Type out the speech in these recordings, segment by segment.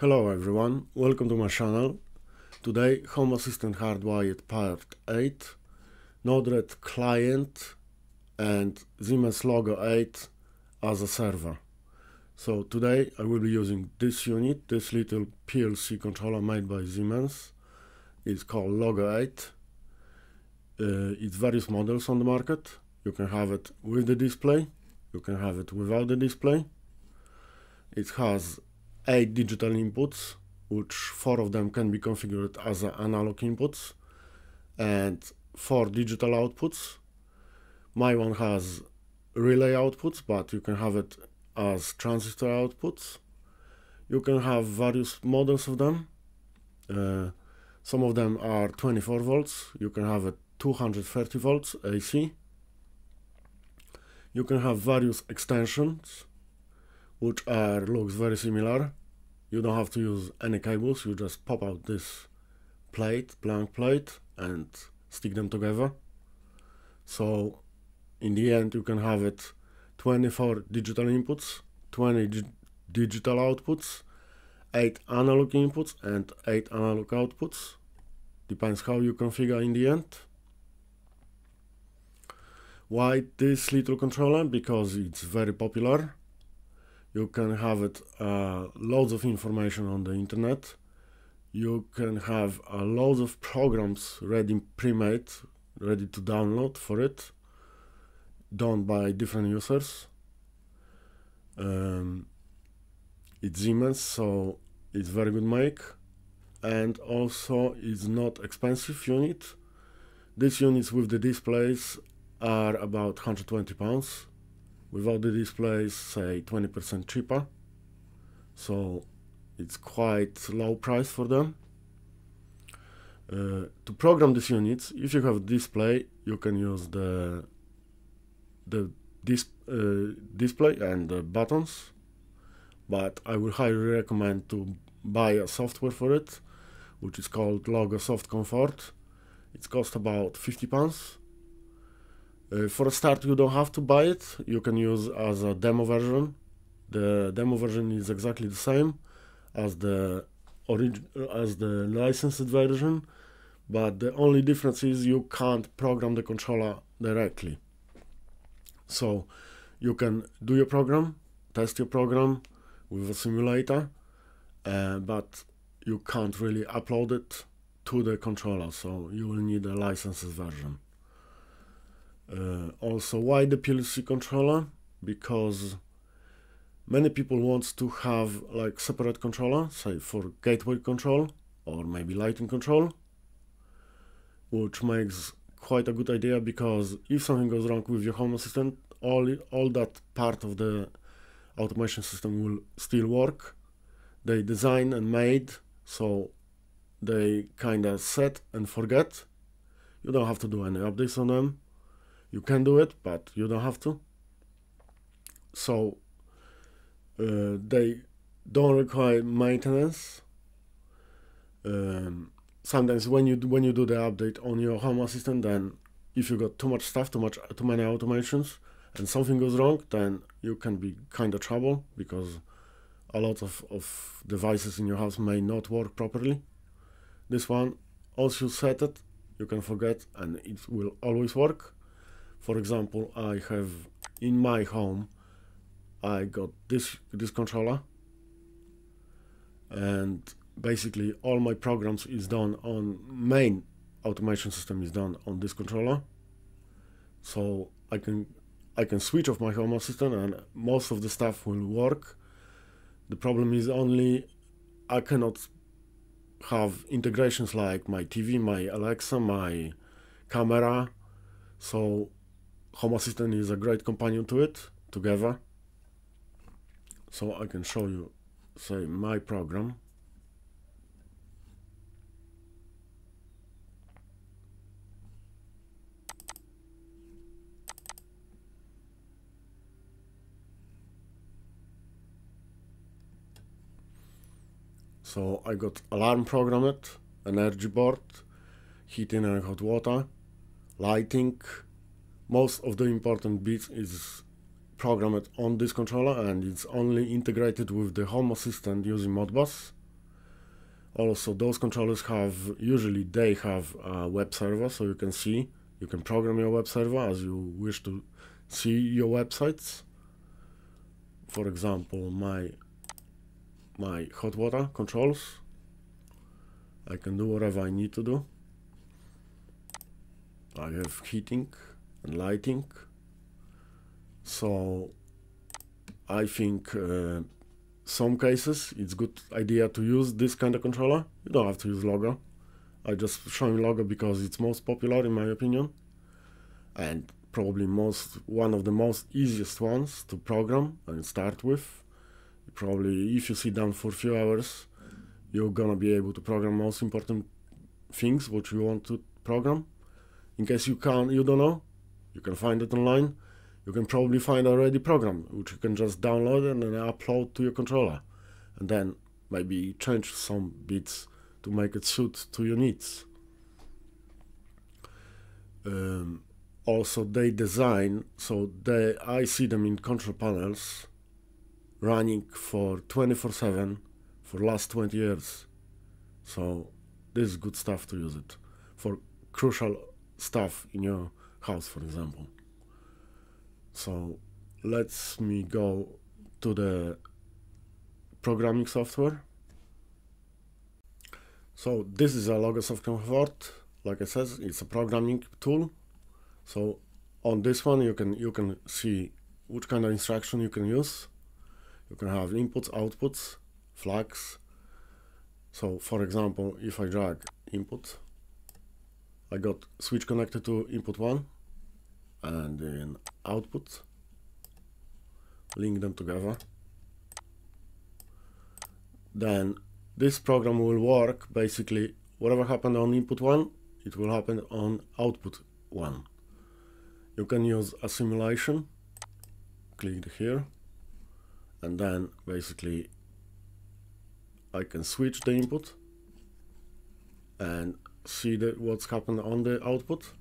Hello everyone, welcome to my channel. Today Home Assistant Hardwired Part 8, Node-RED Client and Siemens Logo 8 as a server. So today I will be using this unit, this little PLC controller made by Siemens. It's called Logo 8. It's various models on the market. You can have it with the display, you can have it without the display. It has 8 digital inputs, which 4 of them can be configured as analog inputs, and 4 digital outputs. My one has relay outputs, but you can have it as transistor outputs. You can have various models of them. Some of them are 24 volts. You can have it 230 volts AC. You can have various extensions, which looks very similar. You don't have to use any cables, you just pop out this blank plate and stick them together. So in the end you can have it 24 digital inputs, 20 digital outputs, 8 analog inputs and 8 analog outputs. Depends how you configure in the end. Why this little controller? Because it's very popular. You can have it loads of information on the internet. You can have loads of programs ready, pre-made, ready to download for it, done by different users. It's Siemens, so it's very good make, and also it's not expensive unit. These units with the displays are about £120. Without the displays, say 20% cheaper, so it's quite low price for them. To program these units, if you have a display, you can use the display and the buttons, but I would highly recommend to buy a software for it, which is called LOGO!Soft Comfort. It costs about £50. For a start, you don't have to buy it. You can use as a demo version. The demo version is exactly the same as the licensed version, but the only difference is you can't program the controller directly. So you can do your program, test your program with a simulator, but you can't really upload it to the controller, so you will need a licensed version. Also, why the PLC controller? Because many people want to have like separate controller, say for gateway control or maybe lighting control, which makes quite a good idea, because if something goes wrong with your Home Assistant, all that part of the automation system will still work. They design and made, so they kind of set and forget. You don't have to do any updates on them. You can do it, but you don't have to. So they don't require maintenance. Sometimes when you do the update on your Home Assistant, then if you got too much stuff, too many automations, and something goes wrong, then you can be kind of trouble, because a lot of devices in your house may not work properly. This one, once you set it, you can forget, and it will always work. For example, I have in my home, I got this controller, and basically all my programs is done on main automation system is done on this controller. So I can switch off my Home Assistant and most of the stuff will work. The problem is only I cannot have integrations like my TV, my Alexa, my camera. So Home Assistant is a great companion to it, together. So I can show you, say, my program. So I got alarm programmed, energy board, heating and hot water, lighting. Most of the important bits is programmed on this controller, and it's only integrated with the Home Assistant using Modbus Also, those controllers have, usually they have a web server, so you can see, you can program your web server as you wish to see your websites. For example, my hot water controls. I can do whatever I need to do. I have heating and lighting. So I think some cases it's good idea to use this kind of controller. You don't have to use LOGO. I just showing LOGO because it's most popular in my opinion, and probably one of the most easiest ones to program and start with. Probably if you sit down for a few hours, you're gonna be able to program most important things what you want to program. In case you don't know, you can find it online. You can probably find already program which you can just download and then upload to your controller, and then maybe change some bits to make it suit to your needs. Also, they design, so I see them in control panels running for 24/7 for last 20 years. So this is good stuff to use it for crucial stuff in your house, for example. So let me go to the programming software. So this is a LOGO!Soft Comfort. Like I said, it's a programming tool. So on this one you can see which kind of instruction you can use. You can have inputs, outputs, flags. So for example, if I drag input, I got switch connected to input 1 and then output. Link them together. Then this program will work basically whatever happened on input 1, it will happen on output 1. You can use a simulation, click here, and then basically I can switch the input and see what's happened on the output.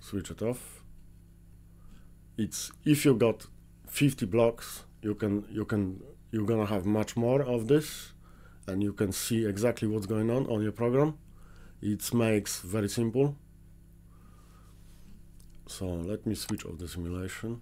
Switch it off. It's if you got 50 blocks, you're gonna have much more of this, and you can see exactly what's going on your program. It makes very simple. So let me switch off the simulation.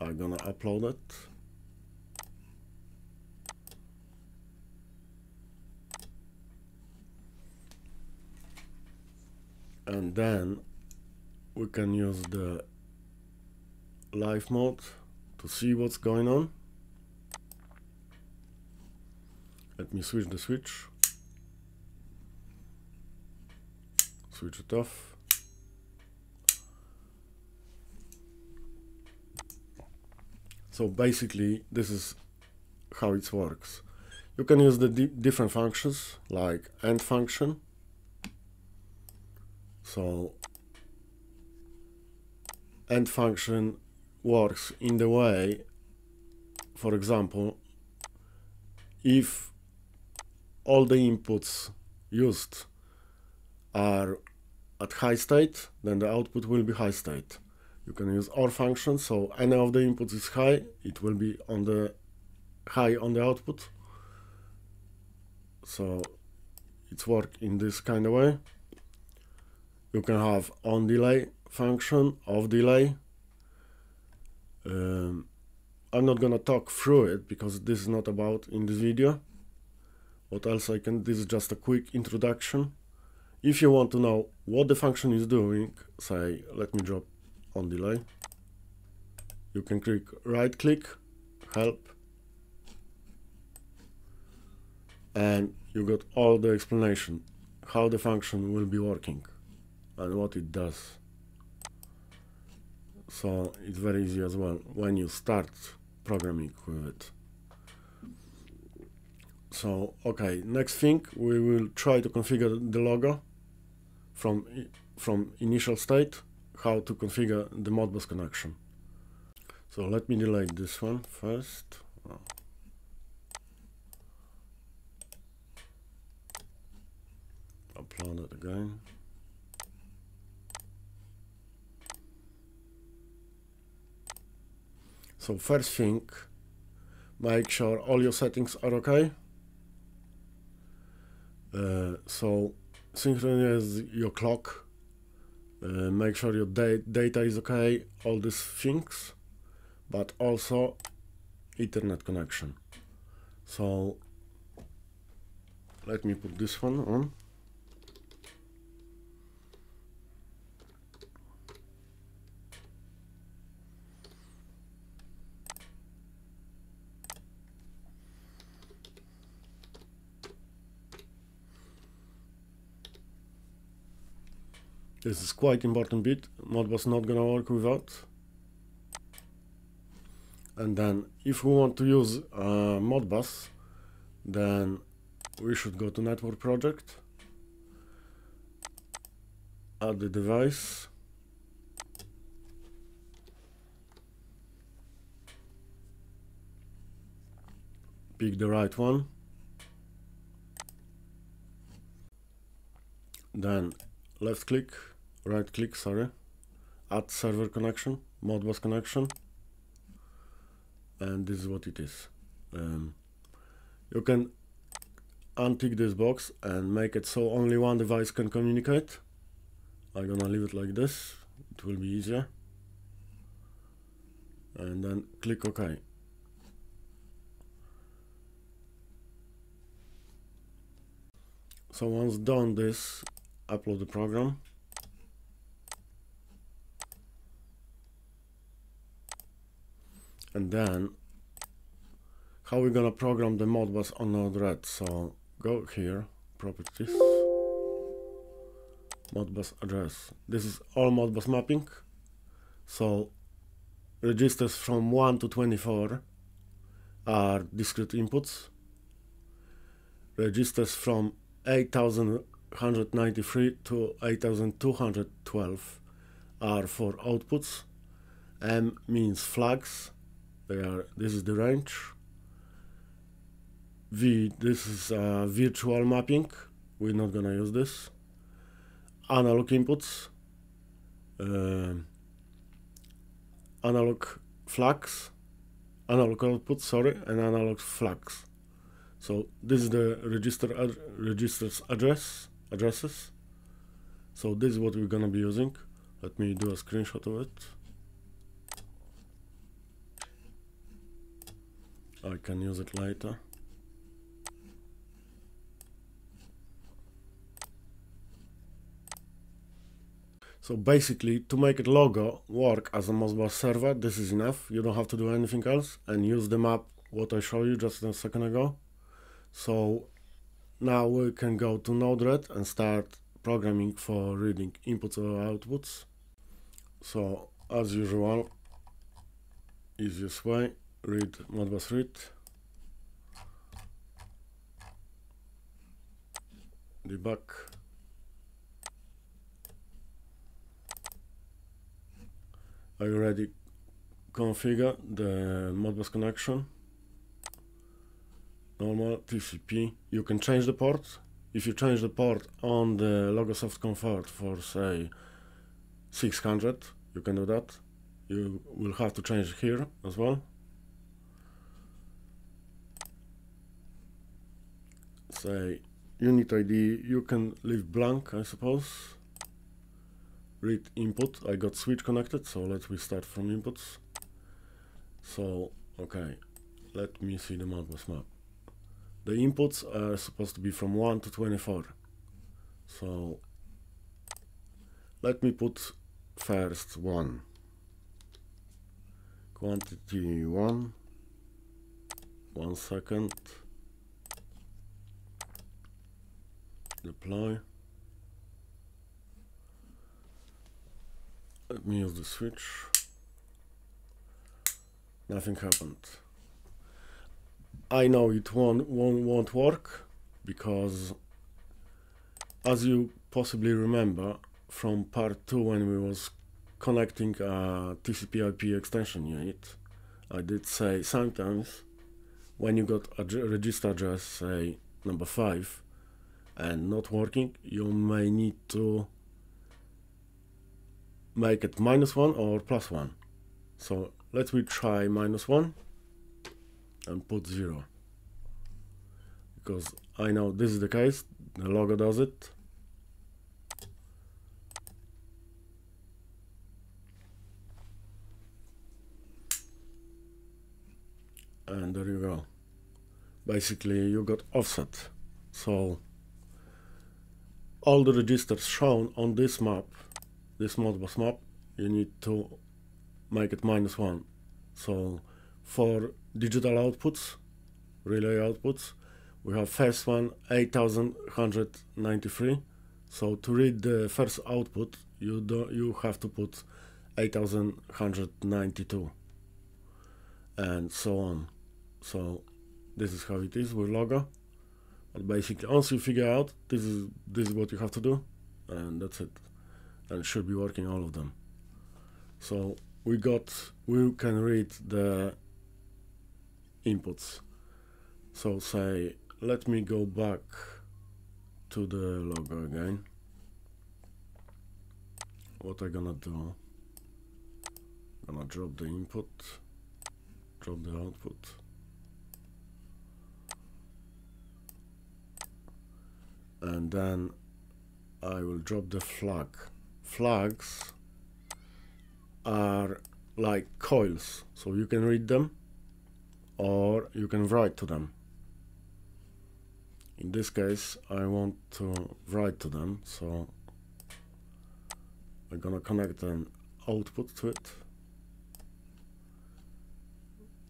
I'm gonna upload it. And then we can use the live mode to see what's going on. Let me switch the switch. Switch it off. So basically this is how it works. You can use the different functions like AND function. So AND function works in the way, for example, if all the inputs used are at high state, then the output will be high state. You can use OR function, so any of the inputs is high, it will be on the high on the output. So it's work in this kind of way. You can have on delay function, off delay. I'm not gonna talk through it because this is not about in this video. What else I can, this is just a quick introduction. If you want to know what the function is doing, say, let me drop on delay. You can click right click, help. And you got all the explanation, how the function will be working and what it does. So it's very easy as well when you start programming with it. So okay, next thing we will try to configure the LOGO from initial state, how to configure the Modbus connection. So let me delete this one first. Oh. Upload it again. So first thing, make sure all your settings are okay. So synchronize your clock, make sure your data is okay, all these things, but also Ethernet connection. So let me put this one on. This is quite important bit. Modbus not gonna work without. And then if we want to use Modbus, then we should go to network project, add the device, pick the right one, then left click, right click, sorry, add server connection, Modbus connection, and this is what it is. You can untick this box and make it so only one device can communicate. I'm gonna leave it like this, it will be easier. And then click OK. So once done this, upload the program. And then how we're gonna program the Modbus on Node-RED. So go here, properties, Modbus address. This is all Modbus mapping. So registers from 1 to 24 are discrete inputs. Registers from 8,193 to 8,212 are for outputs. M means flags. They are, this is the range. V, this is a virtual mapping, we're not gonna use this. Analog inputs, analog flags, analog outputs, sorry, and analog flags. So this is the registers addresses. So this is what we're gonna be using. Let me do a screenshot of it. I can use it later. So basically, to make a logo work as a Modbus server, this is enough. You don't have to do anything else and use the map what I showed you just a second ago. So now we can go to Node-RED and start programming for reading inputs or outputs. So as usual, easiest way, read Modbus read. Debug. I already configured the Modbus connection, normal TCP. You can change the port. If you change the port on the LOGO!Soft Comfort for say 600, you can do that. You will have to change here as well. Say unit ID, you can leave blank, I suppose. Read input, I got switch connected, so let's restart from inputs. So, okay, let me see the Modbus map. The inputs are supposed to be from 1 to 24. So, let me put first 1. Quantity 1. 1 second. Deploy. Let me use the switch. Nothing happened. I know it won't work because, as you possibly remember from part 2 when we was connecting a TCP/IP extension unit, I did say sometimes when you got a register address, say number 5, and not working, you may need to make it -1 or +1. So let's try -1 and put 0, because I know this is the case. The logo does it. And there you go. Basically, you got offset. So all the registers shown on this map, this Modbus map, you need to make it -1. So for digital outputs, relay outputs, we have first one 8193. So to read the first output, you have to put 8192, and so on. So this is how it is with Logo. But basically, once you figure out this is what you have to do, and that's it. And it should be working all of them. So we can read the inputs. So say, let me go back to the logo again. What I'm gonna do, I'm gonna drop the input, drop the output, and then I will drop the flag. Flags are like coils, so you can read them or you can write to them. In this case, I want to write to them, so I'm gonna connect an output to it,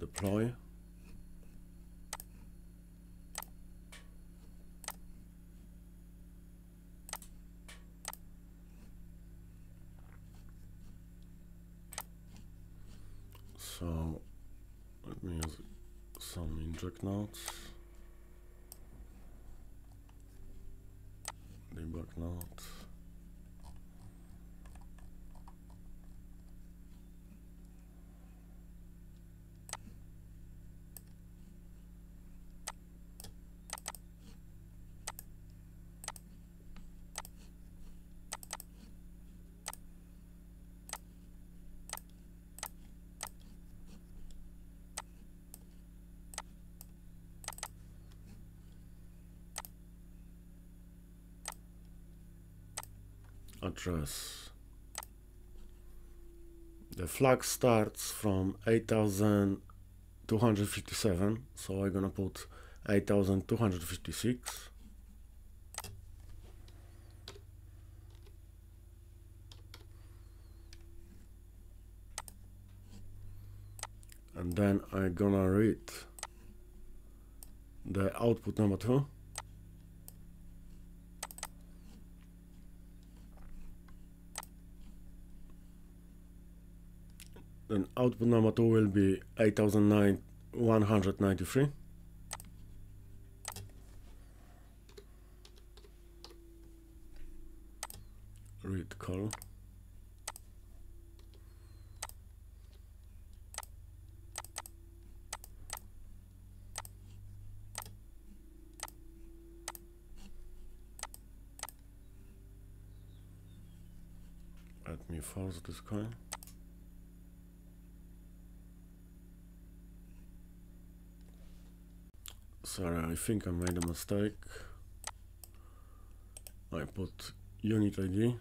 deploy, so let me use some inject nodes, debug node, address. The flag starts from 8257, so I'm gonna put 8256. And then I'm gonna read the output number 2. Then output number 2 will be 8193. Read call. Let me force this coil. Sorry, I think I made a mistake. I put unit ID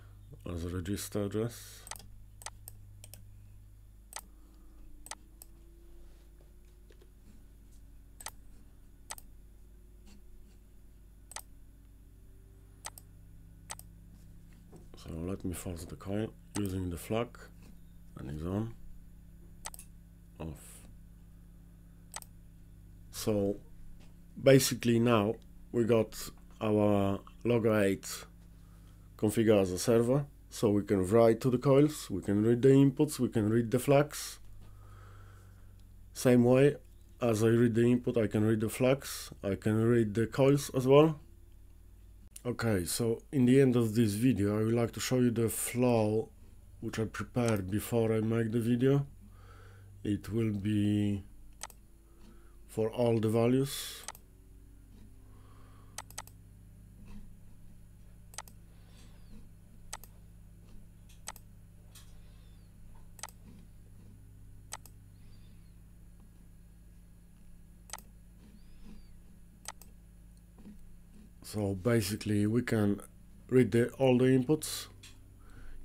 as a register address. So let me force the coil using the flag, and it's on, off. So basically now we got our Logo 8 configured as a server, so we can write to the coils, we can read the inputs, we can read the flags. Same way as I read the input, I can read the flags, I can read the coils as well. Okay, so in the end of this video I would like to show you the flow which I prepared before I make the video. It will be for all the values. So basically we can read all the inputs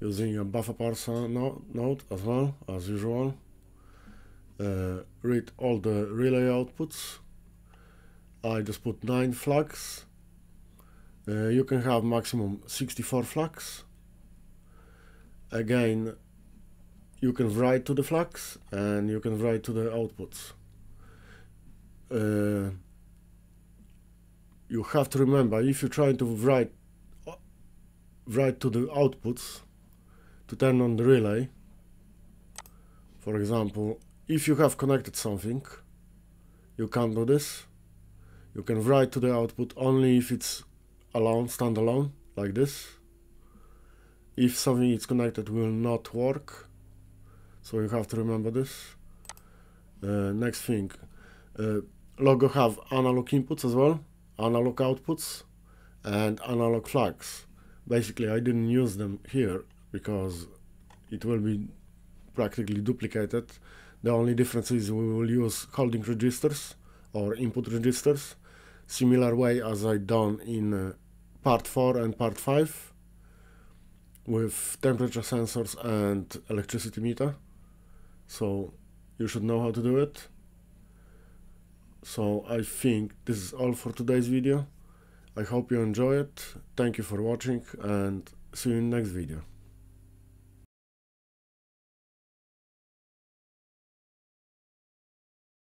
using a buffer parser node as well as usual, read all the relay outputs. I just put 9 flags. You can have maximum 64 flags. Again, you can write to the flags and you can write to the outputs. You have to remember, if you're trying to write to the outputs to turn on the relay, for example, if you have connected something, you can't do this. You can write to the output only if it's alone, standalone, like this. If something is connected, will not work. So you have to remember this. Next thing, Logo have analog inputs as well, analog outputs and analog flags. Basically, I didn't use them here because it will be practically duplicated. The only difference is we will use holding registers or input registers, similar way as I done in part 4 and part 5 with temperature sensors and electricity meter. So you should know how to do it. So I think this is all for today's video. I hope you enjoy it. Thank you for watching and see you in the next video.